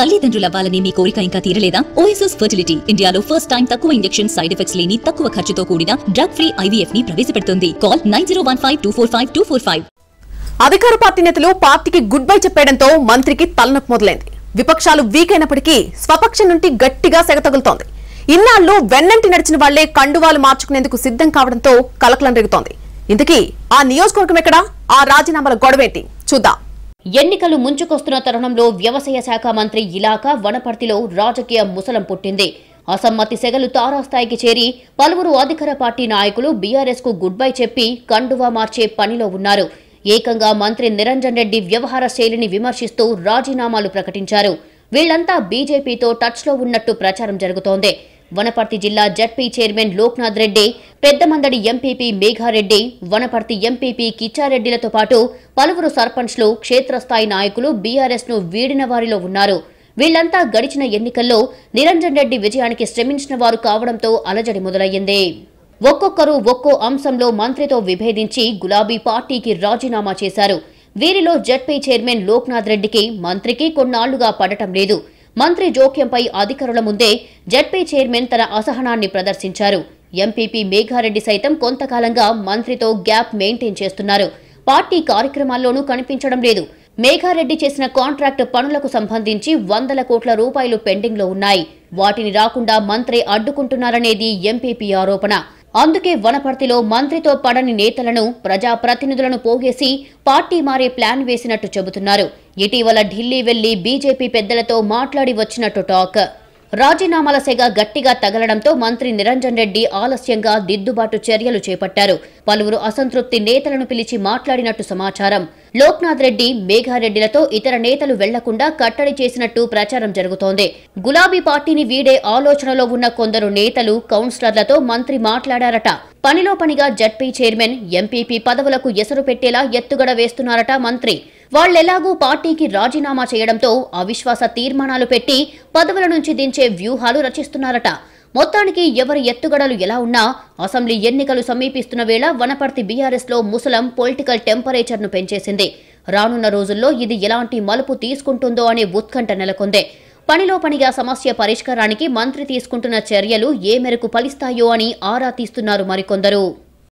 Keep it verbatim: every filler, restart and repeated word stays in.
తల్లిదండ్రుల అవ్వాలని మీ కోరిక ఇంకా తీరలేదా? ఓఎస్ఎస్ ఫర్టిలిటీ ఇండియాలో ఫస్ట్ టైం తక్కువ ఇంజెక్షన్ సైడ్ ఎఫెక్ట్స్ లేని తక్కువ ఖర్చుతో కూడిన డ్రగ్ ఫ్రీ ఐవీఎఫ్ ని ప్రవేశపెడుతుంది. Call nine zero one five two four five two four five. అధికార పార్టీ నేతలు పార్టీకి గుడ్ బై చెప్పడంతో మంత్రికి తలనొప్పి మొదలైంది. విపక్షాలు వీక్ అయినప్పటికీ స్వపక్షం నుండి గట్టిగా సెగతగులుతోంది. ఇన్నాళ్ళు వెన్నంటి నడిచిన వాళ్లే కండువాలు మార్చుకునేందుకు సిద్ధం కావడంతో కలకలం రేగుతోంది. ఇంతకీ ఆ నియోజకవర్గం ఎక్కడ? ఆ రాజీనామాల గొడవేంటి చూద్దాం. ఎన్నికలు ముంచుకొస్తున్న తరుణంలో వ్యవసాయ శాఖ మంత్రి ఇలాకా వనపర్తిలో రాజకీయ ముసలం పుట్టింది. అసమ్మతి సెగలు తారాస్థాయికి చేరి పలువురు అధికార పార్టీ నాయకులు బీఆర్ఎస్ కు గుడ్ బై చెప్పి కండువా మార్చే పనిలో ఉన్నారు. ఏకంగా మంత్రి నిరంజన్ రెడ్డి వ్యవహార శైలిని విమర్శిస్తూ రాజీనామాలు ప్రకటించారు. వీళ్లంతా బీజేపీతో టచ్ లో ఉన్నట్టు ప్రచారం జరుగుతోంది. వనపర్తి జిల్లా ZP chairman Loknath Reddy, Peddamandadi MPP Megha Reddy, Wanaparthy MPP కిచ్చారెడ్డిలతో పాటు పలువురు సర్పంచ్లు, క్షేత్రస్థాయి నాయకులు బీఆర్ఎస్ ను వీడిన వారిలో ఉన్నారు. వీళ్లంతా గడిచిన ఎన్నికల్లో నిరంజన్ రెడ్డి విజయానికి శ్రమించిన వారు కావడంతో అలజడి మొదలయ్యింది. ఒక్కొక్కరు ఒక్కో అంశంలో మంత్రితో విభేదించి గులాబీ పార్టీకి రాజీనామా చేశారు. వీరిలో జడ్పీ చైర్మన్ లోక్నాథ్ రెడ్డికి మంత్రికి కొన్నాళ్లుగా పడటం లేదు. మంత్రి జోక్యంపై అధికారుల ముందే జడ్పీ చైర్మన్ తన అసహనాన్ని ప్రదర్శించారు. ఎంపీపీ మేఘారెడ్డి సైతం కొంతకాలంగా మంత్రితో గ్యాప్ మెయింటైన్ చేస్తున్నారు. పార్టీ కార్యక్రమాల్లోనూ కనిపించడం లేదు. మేఘారెడ్డి చేసిన కాంట్రాక్ట్ పనులకు సంబంధించి వందల కోట్ల రూపాయలు పెండింగ్ లో ఉన్నాయి. వాటిని రాకుండా మంత్రి అడ్డుకుంటున్నారనేది ఎంపీపీ ఆరోపణ. అందుకే వనపర్తిలో మంత్రితో పడని నేతలను, ప్రజాప్రతినిధులను పోగేసి పార్టీ మారే ప్లాన్ వేసినట్టు చెబుతున్నారు. ఇటీవల ఢిల్లీ వెళ్లి బీజేపీ పెద్దలతో మాట్లాడి వచ్చినట్టు టాక్. రాజీనామాల సెగ గట్టిగా తగలడంతో మంత్రి నిరంజన్ రెడ్డి ఆలస్యంగా దిద్దుబాటు చర్యలు చేపట్టారు. పలువురు అసంతృప్తి నేతలను పిలిచి మాట్లాడినట్టు సమాచారం. లోక్నాథ్ రెడ్డి, మేఘారెడ్డిలతో ఇతర నేతలు వెళ్లకుండా కట్టడి చేసినట్టు ప్రచారం జరుగుతోంది. గులాబీ పార్టీని వీడే ఆలోచనలో ఉన్న కొందరు నేతలు, కౌన్సిలర్లతో మంత్రి మాట్లాడారట. పనిలో పనిగా జడ్పీ చైర్మన్, ఎంపీపీ పదవులకు ఎసరు పెట్టేలా ఎత్తుగడ వేస్తున్నారట మంత్రి. వాళ్లెలాగూ పార్టీకి రాజీనామా చేయడంతో అవిశ్వాస తీర్మానాలు పెట్టి పదవుల నుంచి దించే వ్యూహాలు రచిస్తున్నారట. మొత్తానికి ఎవరి ఎత్తుగడలు ఎలా ఉన్నా అసెంబ్లీ ఎన్నికలు సమీపిస్తున్న వేళ వనపర్తి బీఆర్ఎస్ లో ముసలం పొలిటికల్ టెంపరేచర్ ను పెంచేసింది. రానున్న రోజుల్లో ఇది ఎలాంటి మలుపు తీసుకుంటుందో అనే ఉత్కంఠ నెలకొంది. పనిలో పనిగా సమస్య పరిష్కారానికి మంత్రి తీసుకుంటున్న చర్యలు ఏ మేరకు ఫలిస్తాయో అని ఆరా తీస్తున్నారు మరికొందరు.